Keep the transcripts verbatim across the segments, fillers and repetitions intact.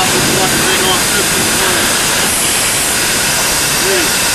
off this one and bring on fifteen twenty. Please.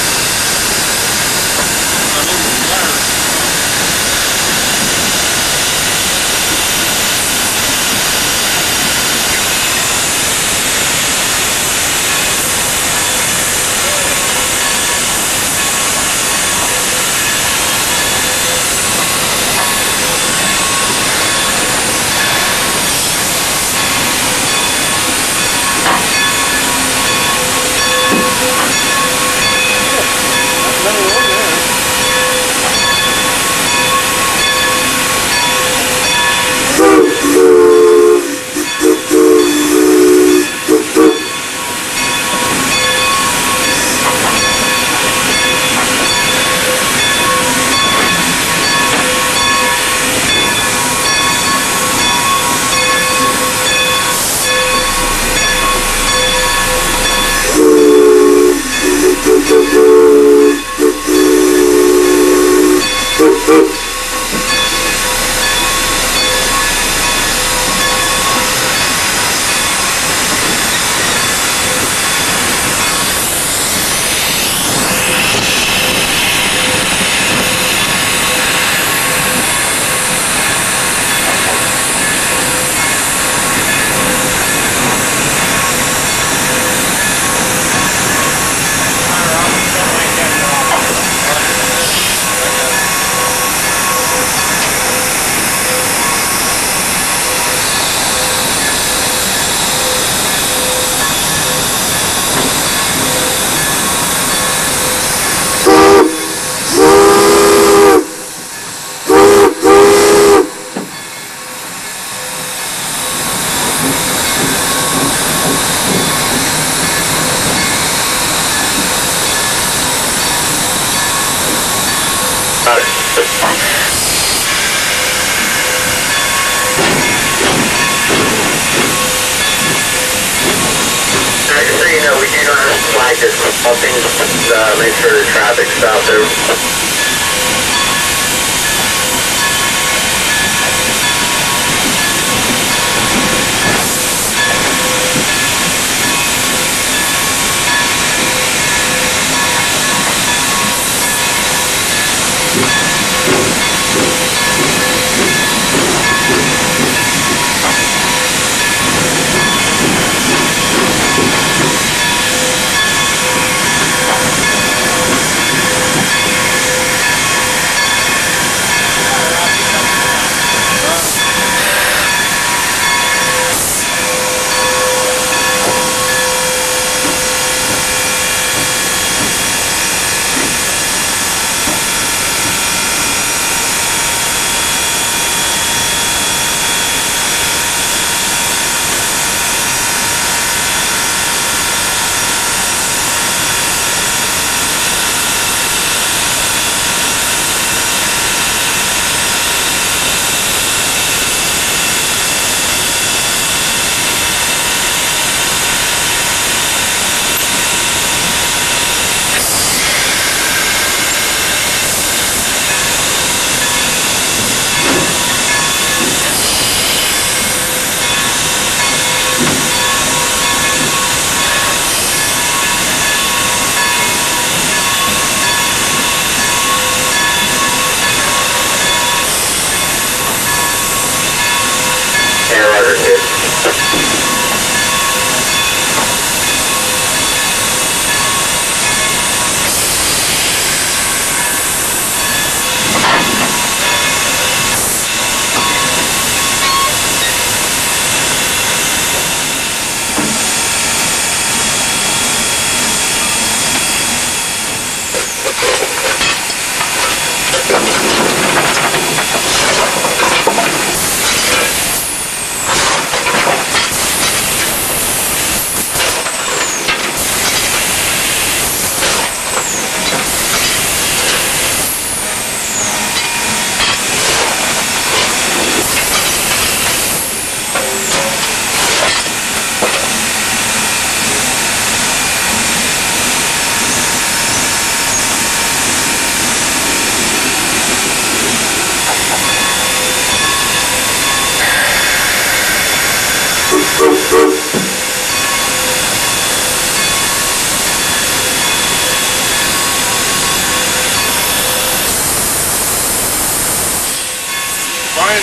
Uh, make sure the traffic stops there.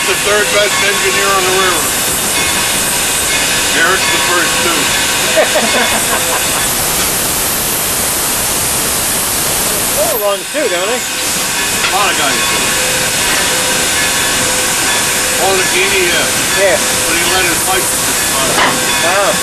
Eric's the third best engineer on the railroad. Eric's the first two. They're wrong too, don't they? A lot of guys do. On the Guinea, yeah. Yeah. But he let his license expire. Wow.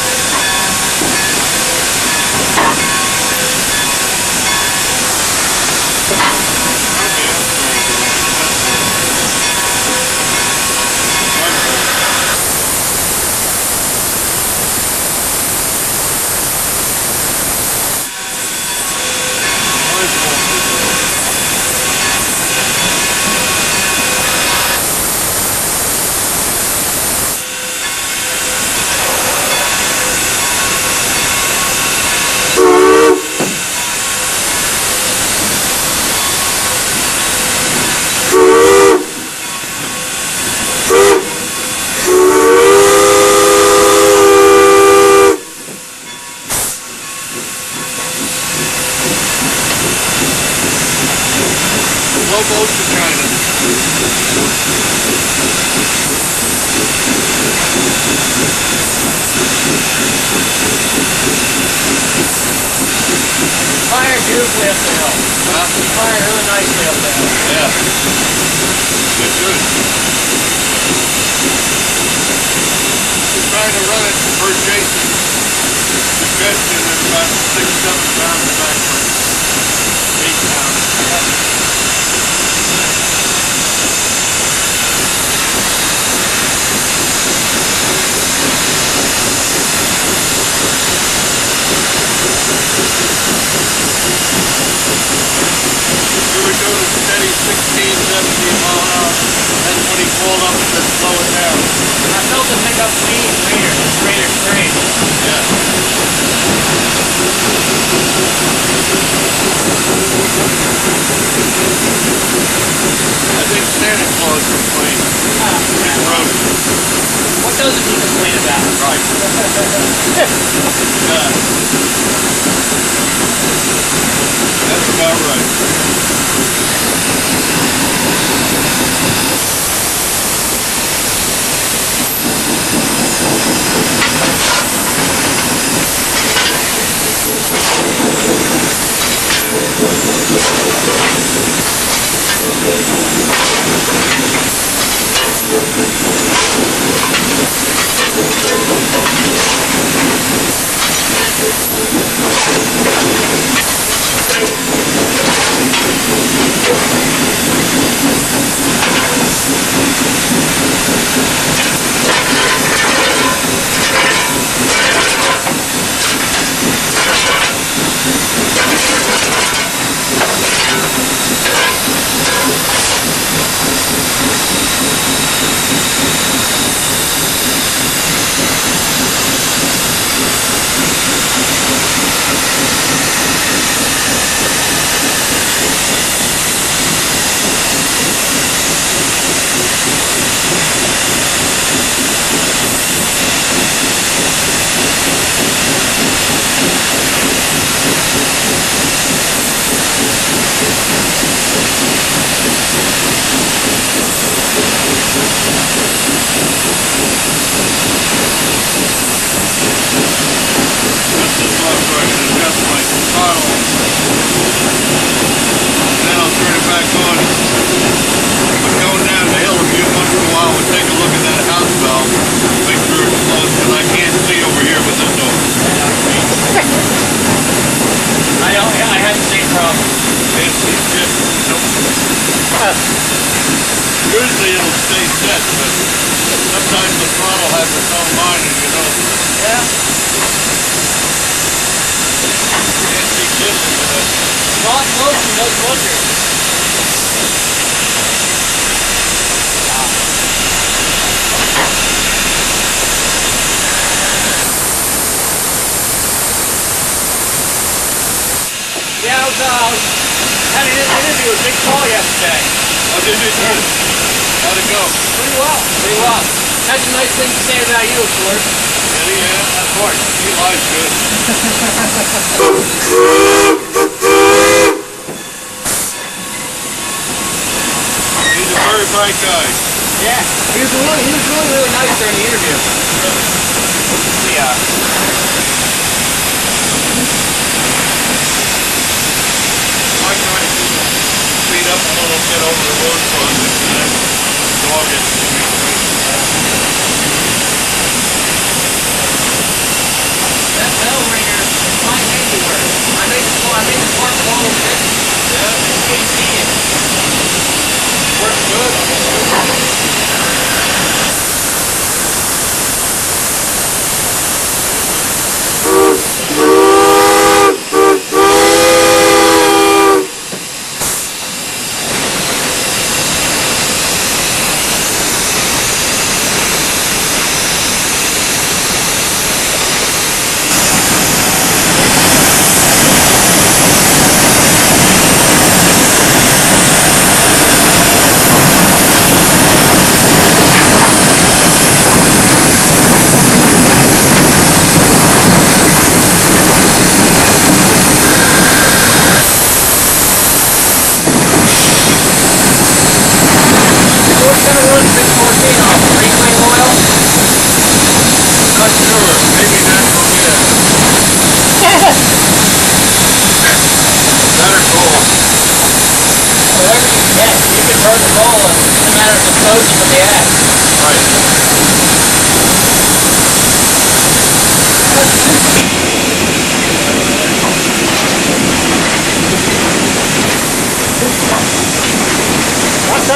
He's a very bright guy. Yeah, he was really, he was really, really nice during the interview. Yeah. I'm trying to clean up a little bit over the road fund this next August. That bell ringer is my handiwork. I made the I made the park all over this. Yeah, you can't see it. Works good.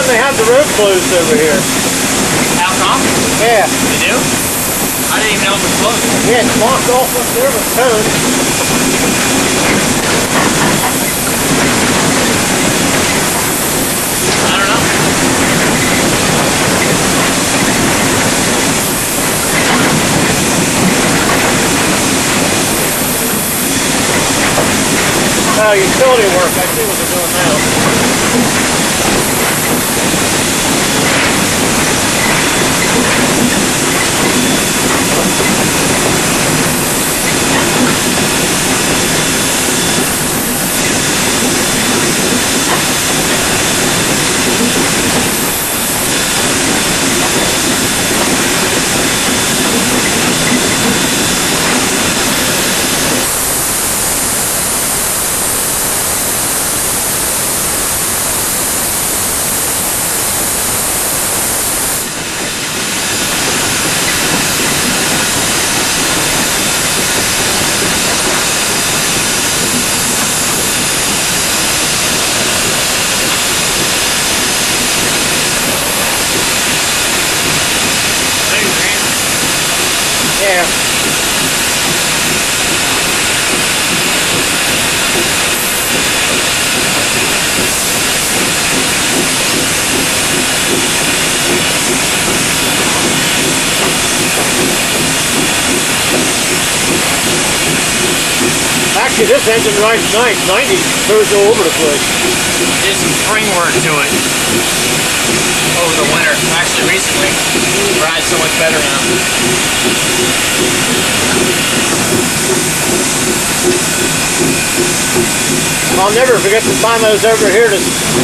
They have the road closed over here. How come? Yeah. They do? I didn't even know it was closed. Yeah, it's blocked off up there with code. I don't know. Oh, utility work. I see what they're doing now. Actually, this engine rides nice. ninety goes all over the place. Did some spring work to it over the winter. Actually, recently, it rides so much better now. I'll never forget the time I was over here to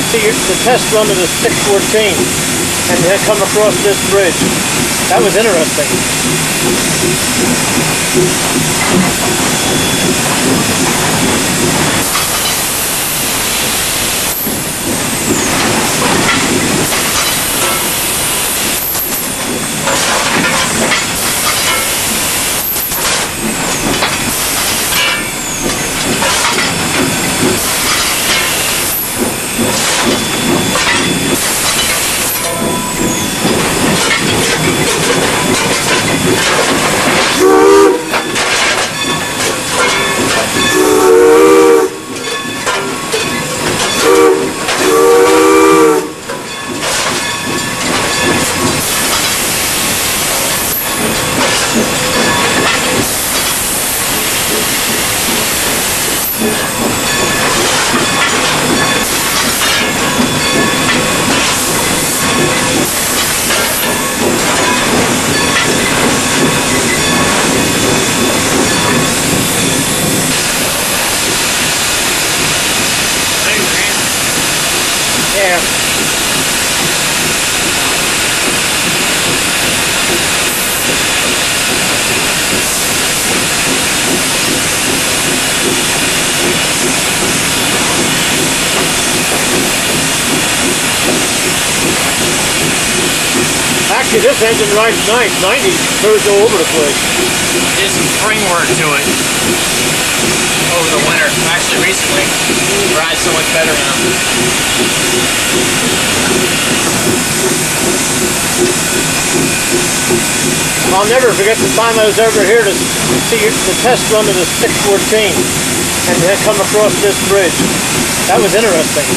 see the test run of the six fourteen and then come across this bridge. That was interesting. Yeah. see, this engine rides nice. ninety goes all over the place. Did some framework to it over the winter. Actually, recently, it rides so much better now. I'll never forget the time I was over here to see the test run of the six fourteen and had come across this bridge. That was interesting.